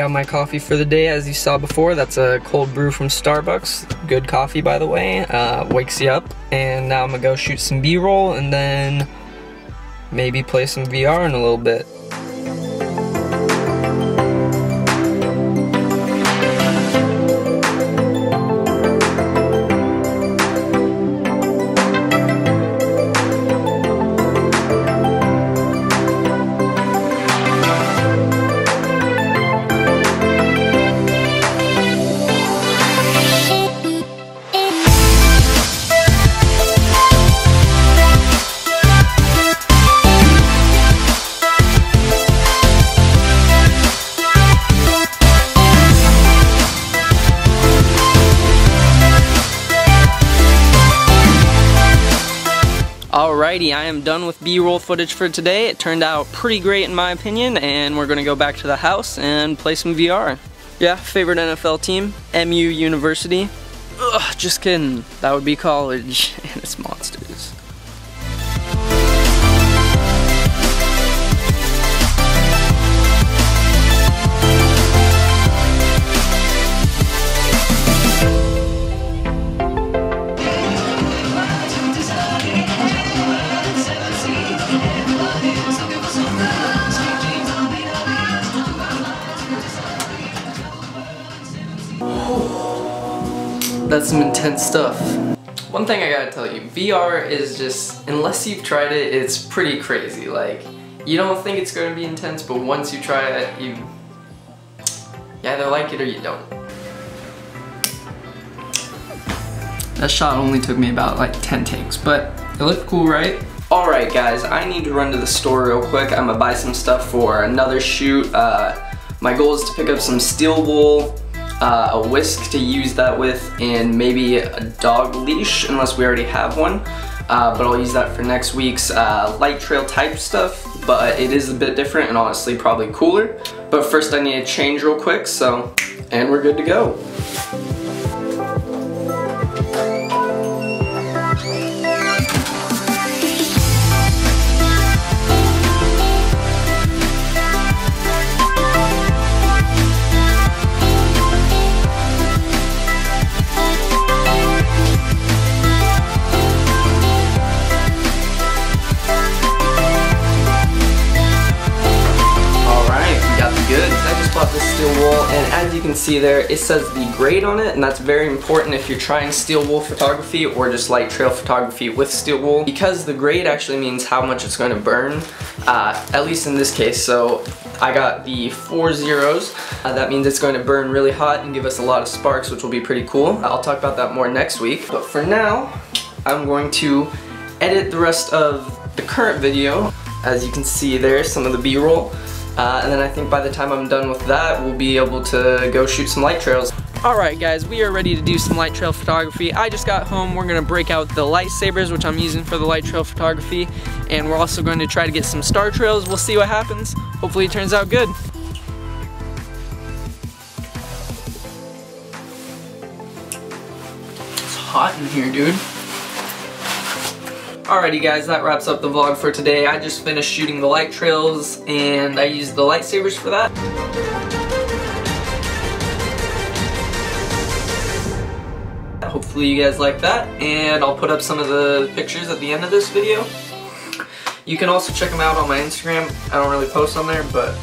got my coffee for the day, as you saw before. That's a cold brew from Starbucks. Good coffee, by the way. Wakes you up. And now I'm gonna go shoot some B-roll and then maybe play some VR in a little bit. Alrighty, I am done with B-roll footage for today. It turned out pretty great in my opinion, and we're gonna go back to the house and play some VR. Yeah, favorite NFL team, MU University. Ugh, just kidding. That would be college, and it's monsters. That's some intense stuff. One thing I gotta tell you, VR is just, unless you've tried it, it's pretty crazy. Like, you don't think it's gonna be intense, but once you try it, you either like it or you don't. That shot only took me about like 10 takes, but it looked cool, right? Alright guys, I need to run to the store real quick. I'm gonna buy some stuff for another shoot. My goal is to pick up some steel wool, a whisk to use that with, and maybe a dog leash, unless we already have one, but I'll use that for next week's light trail type stuff, but it is a bit different and honestly probably cooler. But first I need to change real quick, so, and we're good to go. And as you can see there, it says the grade on it, and that's very important if you're trying steel wool photography or just light trail photography with steel wool, because the grade actually means how much it's going to burn, at least in this case. So I got the 4 zeros. That means it's going to burn really hot and give us a lot of sparks, which will be pretty cool. I'll talk about that more next week, but for now I'm going to edit the rest of the current video. As you can see there, some of the B-roll. And then I think by the time I'm done with that, we'll be able to go shoot some light trails. Alright guys, we are ready to do some light trail photography. I just got home. We're going to break out the lightsabers, which I'm using for the light trail photography. And we're also going to try to get some star trails. We'll see what happens. Hopefully it turns out good. It's hot in here, dude. Alrighty guys, that wraps up the vlog for today. I just finished shooting the light trails and I used the lightsabers for that. Hopefully you guys like that, and I'll put up some of the pictures at the end of this video. You can also check them out on my Instagram. I don't really post on there, but